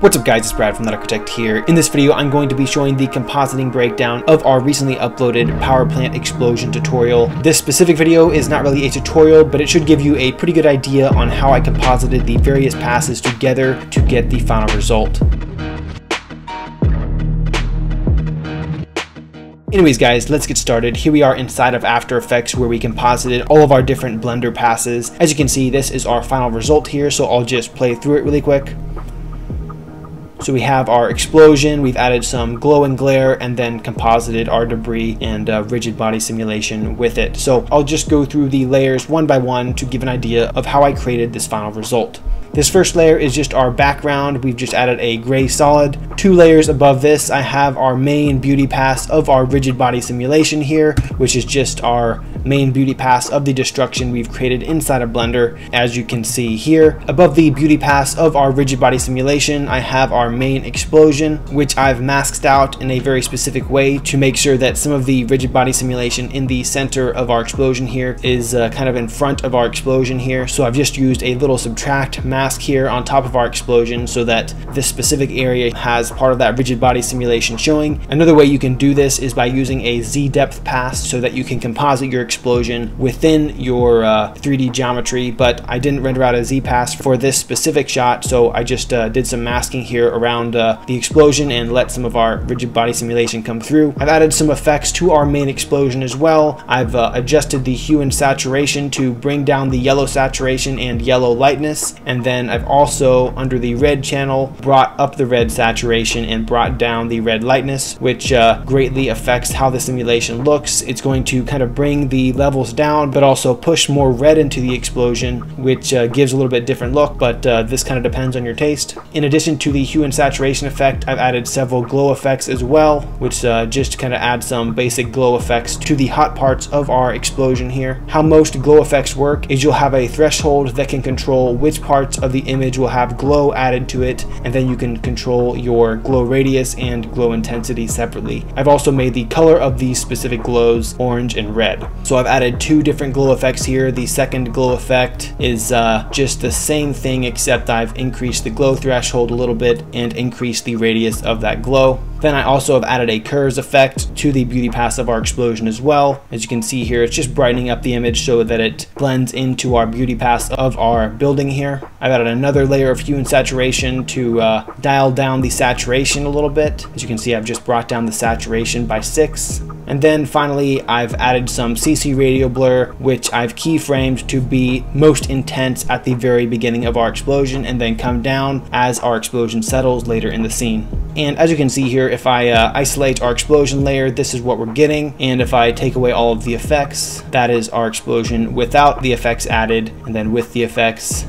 What's up guys, it's Brad from ThatArchitect here. In this video, I'm going to be showing the compositing breakdown of our recently uploaded power plant explosion tutorial. This specific video is not really a tutorial, but it should give you a pretty good idea on how I composited the various passes together to get the final result. Anyways guys, let's get started. Here we are inside of After Effects where we composited all of our different Blender passes. As you can see, this is our final result here, so I'll just play through it really quick. So we have our explosion, we've added some glow and glare, and then composited our debris and rigid body simulation with it. So I'll just go through the layers one by one to give an idea of how I created this final result. This first layer is just our background. We've just added a gray solid. Two layers above this, I have our main beauty pass of our rigid body simulation here, which is just our main beauty pass of the destruction we've created inside of Blender, as you can see here. Above the beauty pass of our rigid body simulation, I have our main explosion, which I've masked out in a very specific way to make sure that some of the rigid body simulation in the center of our explosion here is kind of in front of our explosion here. So I've just used a little subtract mask here on top of our explosion so that this specific area has part of that rigid body simulation showing. Another way you can do this is by using a Z depth pass so that you can composite your explosion within your 3D geometry, but I didn't render out a Z pass for this specific shot, so I just did some masking here around the explosion and let some of our rigid body simulation come through. I've added some effects to our main explosion as well. I've adjusted the hue and saturation to bring down the yellow saturation and yellow lightness, and then I've also, under the red channel, brought up the red saturation and brought down the red lightness, which greatly affects how the simulation looks. It's going to kind of bring the levels down, but also push more red into the explosion, which gives a little bit different look, but this kind of depends on your taste. In addition to the hue and saturation effect, I've added several glow effects as well, which just kind of add some basic glow effects to the hot parts of our explosion here. How most glow effects work is you'll have a threshold that can control which parts of the image will have glow added to it, and then you can control your glow radius and glow intensity separately. I've also made the color of these specific glows orange and red. So I've added two different glow effects here. The second glow effect is just the same thing, except I've increased the glow threshold a little bit and increased the radius of that glow. Then I also have added a curves effect to the beauty pass of our explosion as well. As you can see here, it's just brightening up the image so that it blends into our beauty pass of our building here. I've added another layer of hue and saturation to dial down the saturation a little bit. As you can see, I've just brought down the saturation by 6. And then finally, I've added some CC radial blur, which I've keyframed to be most intense at the very beginning of our explosion and then come down as our explosion settles later in the scene. And as you can see here, if I isolate our explosion layer, this is what we're getting. And if I take away all of the effects, that is our explosion without the effects added, and then with the effects.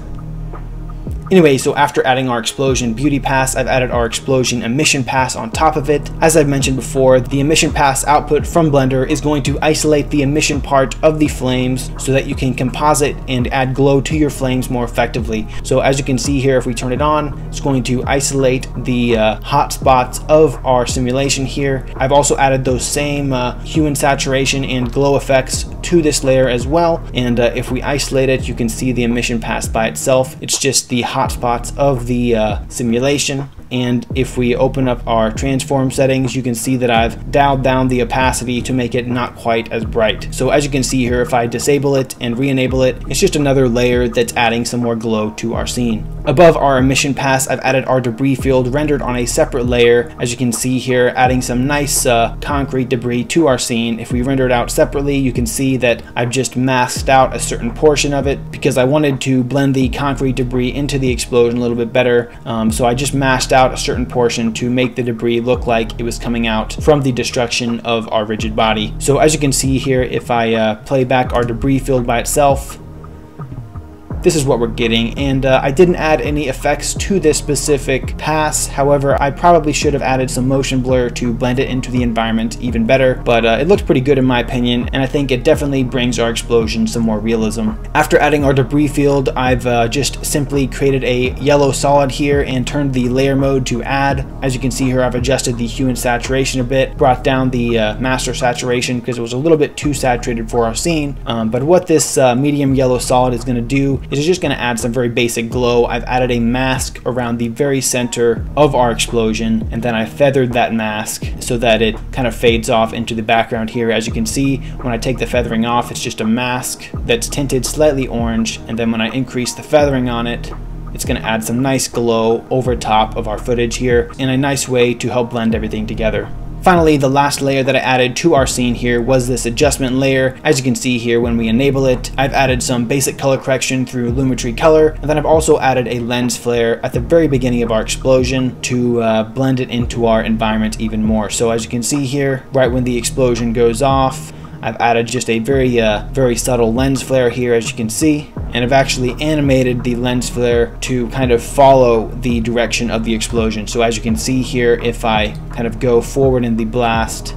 Anyway, so after adding our explosion beauty pass, I've added our explosion emission pass on top of it. As I've mentioned before, the emission pass output from Blender is going to isolate the emission part of the flames so that you can composite and add glow to your flames more effectively. So as you can see here, if we turn it on, it's going to isolate the hot spots of our simulation here. I've also added those same hue and saturation and glow effects to this layer as well. And if we isolate it, you can see the emission pass by itself. It's just the hot spots of the simulation. And if we open up our transform settings, you can see that I've dialed down the opacity to make it not quite as bright. So as you can see here, if I disable it and re-enable it, it's just another layer that's adding some more glow to our scene. Above our emission pass, I've added our debris field rendered on a separate layer. As you can see here, adding some nice concrete debris to our scene. If we render it out separately, you can see that I've just masked out a certain portion of it because I wanted to blend the concrete debris into the explosion a little bit better. So I just masked out a certain portion to make the debris look like it was coming out from the destruction of our rigid body. So as you can see here, if I play back our debris field by itself, this is what we're getting. And I didn't add any effects to this specific pass. However, I probably should have added some motion blur to blend it into the environment even better, but it looks pretty good in my opinion, and I think it definitely brings our explosion some more realism. After adding our debris field, I've just simply created a yellow solid here and turned the layer mode to add. As you can see here, I've adjusted the hue and saturation a bit, brought down the master saturation because it was a little bit too saturated for our scene. But what this medium yellow solid is going to do is just going to add some very basic glow. I've added a mask around the very center of our explosion, and then I feathered that mask so that it kind of fades off into the background here. As you can see, when I take the feathering off, it's just a mask that's tinted slightly orange, and then when I increase the feathering on it, it's going to add some nice glow over top of our footage here in a nice way to help blend everything together. Finally, the last layer that I added to our scene here was this adjustment layer. As you can see here, when we enable it, I've added some basic color correction through Lumetri Color, and then I've also added a lens flare at the very beginning of our explosion to blend it into our environment even more. So as you can see here, right when the explosion goes off, I've added just a very subtle lens flare here, as you can see. And I've actually animated the lens flare to kind of follow the direction of the explosion. So as you can see here, if I kind of go forward in the blast,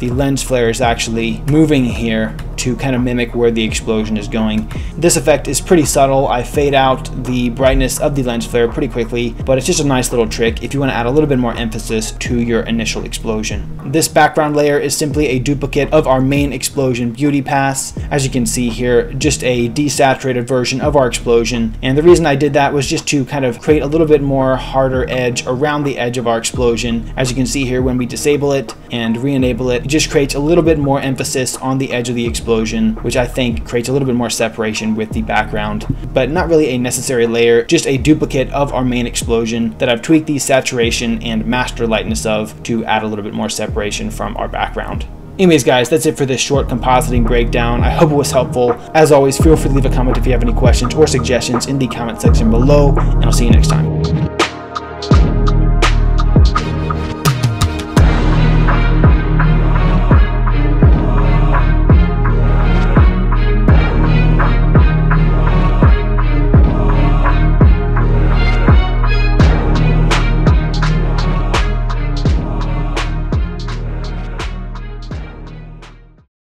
the lens flare is actually moving here to kind of mimic where the explosion is going. This effect is pretty subtle. I fade out the brightness of the lens flare pretty quickly, but it's just a nice little trick if you want to add a little bit more emphasis to your initial explosion. This background layer is simply a duplicate of our main explosion beauty pass. As you can see here, just a desaturated version of our explosion. And the reason I did that was just to kind of create a little bit more harder edge around the edge of our explosion. As you can see here, when we disable it and re-enable it, it just creates a little bit more emphasis on the edge of the explosion, which I think creates a little bit more separation with the background, but not really a necessary layer, just a duplicate of our main explosion that I've tweaked the saturation and master lightness of to add a little bit more separation from our background. Anyways guys, that's it for this short compositing breakdown. I hope it was helpful. As always, feel free to leave a comment if you have any questions or suggestions in the comment section below, and I'll see you next time.